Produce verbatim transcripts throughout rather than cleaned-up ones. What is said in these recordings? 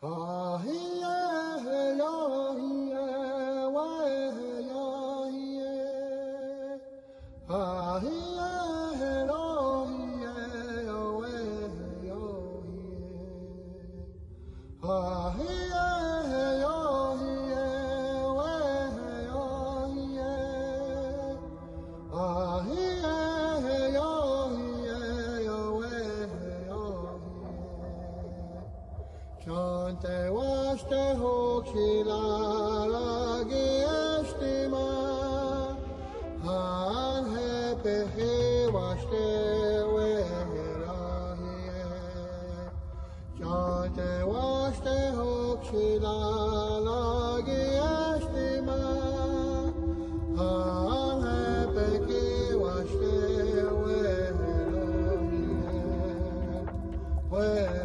Ah yeah, yeah, yeah, wah yeah, yeah. Ah yeah, yeah, yeah, wah yeah, yeah. Ah yeah, yeah, yeah, wah yeah, yeah. Ah yeah, yeah, yeah, wah yeah, yeah. Te waste hoxila la gestima han hepe waste wehrahe te waste hoxila la gestima han hepe ki waste wehrahe weh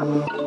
We'll be right back.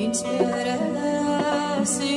Inspirarás.